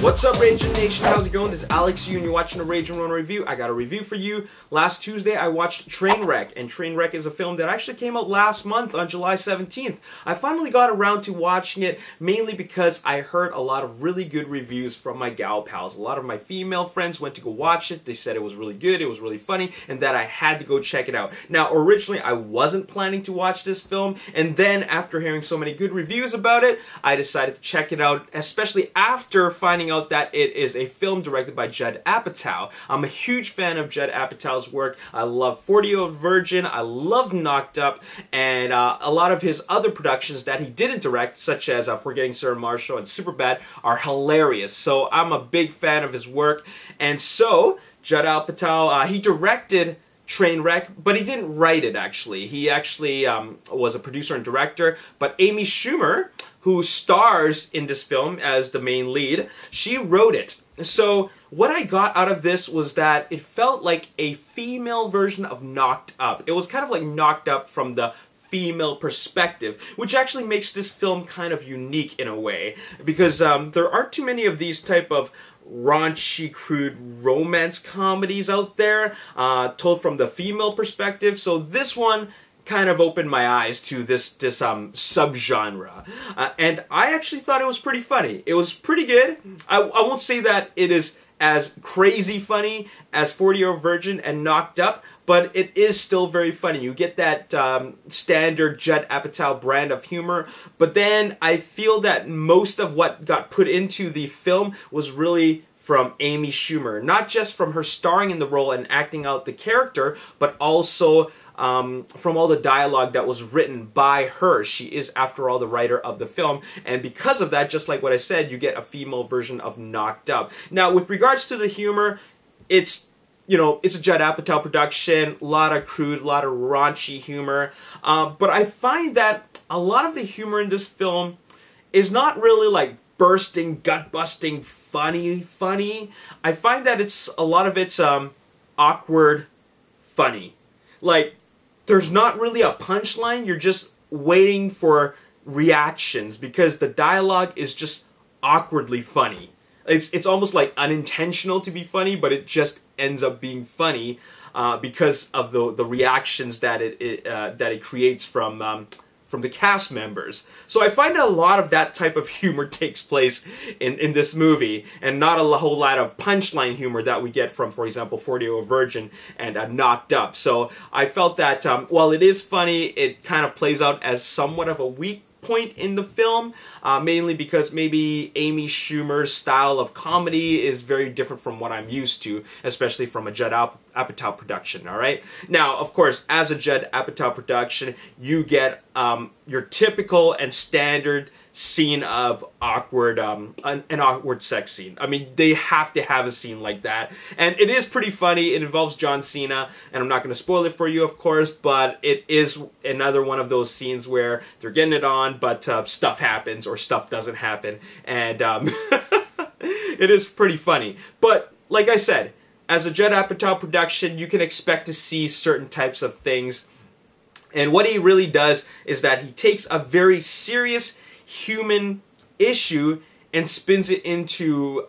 What's up, Ragin Nation? How's it going? This is Alex Yu, and you're watching a Ragin Ronin Review. I got a review for you. Last Tuesday, I watched Trainwreck, and Trainwreck is a film that actually came out last month on July 17th. I finally got around to watching it, mainly because I heard a lot of really good reviews from my gal pals. A lot of my female friends went to go watch it. They said it was really good, it was really funny, and that I had to go check it out. Now, originally, I wasn't planning to watch this film, and then after hearing so many good reviews about it, I decided to check it out, especially after finding out that it is a film directed by Judd Apatow. I'm a huge fan of Judd Apatow's work. I love 40-Year-Old Virgin, I love Knocked Up, and a lot of his other productions that he didn't direct, such as Forgetting Sarah Marshall and Superbad, are hilarious. So I'm a big fan of his work. And so, Judd Apatow, he directed Trainwreck, but he didn't write it, actually. He actually was a producer and director, but Amy Schumer, who stars in this film as the main lead, she wrote it. So what I got out of this was that it felt like a female version of Knocked Up. It was kind of like Knocked Up from the female perspective, which actually makes this film kind of unique in a way, because there aren't too many of these type of raunchy, crude romance comedies out there, told from the female perspective. So this one kind of opened my eyes to this subgenre, and I actually thought it was pretty funny. It was pretty good. I won't say that it is as crazy funny as 40-Year-Old Virgin and Knocked Up, but it is still very funny. You get that standard Judd Apatow brand of humor, but then I feel that most of what got put into the film was really from Amy Schumer, not just from her starring in the role and acting out the character, but also from all the dialogue that was written by her. She is, after all, the writer of the film, and because of that, just like what I said, you get a female version of Knocked Up. Now, with regards to the humor, it's, you know, it's a Judd Apatow production, a lot of crude, a lot of raunchy humor, but I find that a lot of the humor in this film is not really like bursting, gut-busting, funny. I find that it's, a lot of it's awkward funny. Like, there's not really a punchline, you're just waiting for reactions because the dialogue is just awkwardly funny. It's almost like unintentional to be funny, but it just ends up being funny because of the reactions that it creates from the cast members. So I find a lot of that type of humor takes place in this movie, and not a whole lot of punchline humor that we get from, for example, 40-Year-Old Virgin and Knocked Up. So I felt that while it is funny, it kind of plays out as somewhat of a weak point in the film, mainly because maybe Amy Schumer's style of comedy is very different from what I'm used to, especially from a Judd Apatow production, alright? Now, of course, as a Judd Apatow production, you get your typical and standard scene of awkward, an awkward sex scene. I mean, they have to have a scene like that, and it is pretty funny. It involves John Cena, and I'm not going to spoil it for you, of course, but it is another one of those scenes where they're getting it on, but stuff happens or stuff doesn't happen, and it is pretty funny. But like I said, as a Judd Apatow production, you can expect to see certain types of things, and what he really does is that he takes a very serious human issue and spins it into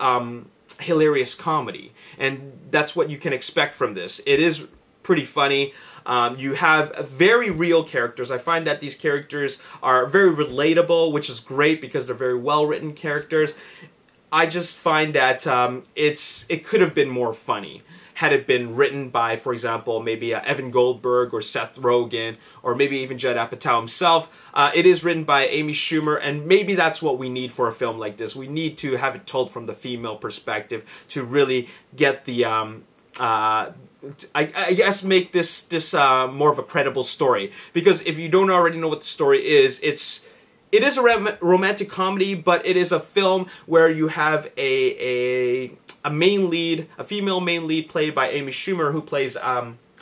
hilarious comedy, and that's what you can expect from this. It is pretty funny. You have very real characters. I find that these characters are very relatable, which is great because they're very well-written characters. I just find that it could have been more funny had it been written by, for example, maybe Evan Goldberg or Seth Rogen, or maybe even Judd Apatow himself. It is written by Amy Schumer, and maybe that's what we need for a film like this. We need to have it told from the female perspective to really get the I guess make this more of a credible story. Because if you don't already know what the story is, it is a romantic comedy, but it is a film where you have a main lead, a female main lead played by Amy Schumer, who plays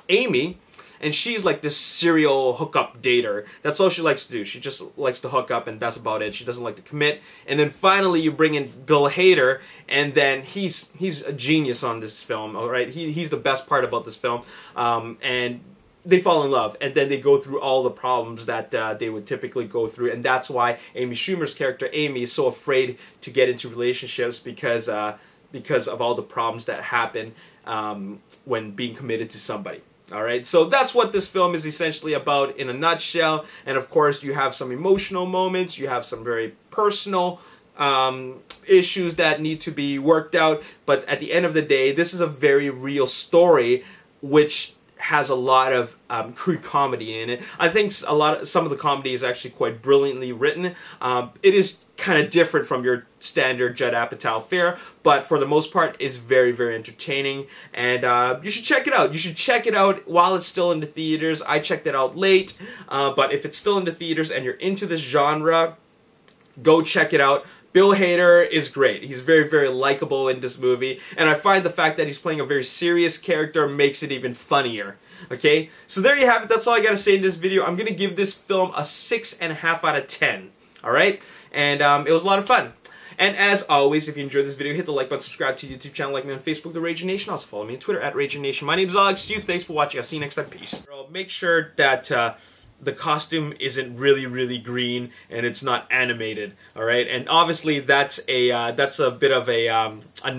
Amy, and she's like this serial hookup dater. That's all she likes to do. She just likes to hook up, and that's about it. She doesn't like to commit. And then finally you bring in Bill Hader, and then he's a genius on this film, all right? He's the best part about this film, and they fall in love, and then they go through all the problems that they would typically go through, and that's why Amy Schumer's character, Amy, is so afraid to get into relationships because of all the problems that happen when being committed to somebody. Alright, so that's what this film is essentially about in a nutshell, and of course you have some emotional moments, you have some very personal issues that need to be worked out, but at the end of the day, this is a very real story which has a lot of crude comedy in it. I think some of the comedy is actually quite brilliantly written. It is kind of different from your standard Judd Apatow fare, but for the most part, it's very, very entertaining, and you should check it out. You should check it out while it's still in the theaters. I checked it out late, but if it's still in the theaters and you're into this genre, go check it out. Bill Hader is great. He's very, very likable in this movie, and I find the fact that he's playing a very serious character makes it even funnier. Okay, so there you have it. That's all I gotta say in this video. I'm gonna give this film a 6.5 out of 10. All right, and it was a lot of fun. And as always, if you enjoyed this video, hit the like button, subscribe to the YouTube channel, like me on Facebook, The Ragin Nation. Also follow me on Twitter at Ragin Nation. My name is Alex Yu. Thanks for watching. I'll see you next time. Peace. Make sure that the costume isn't really, really green, and it's not animated. All right, and obviously that's a bit of a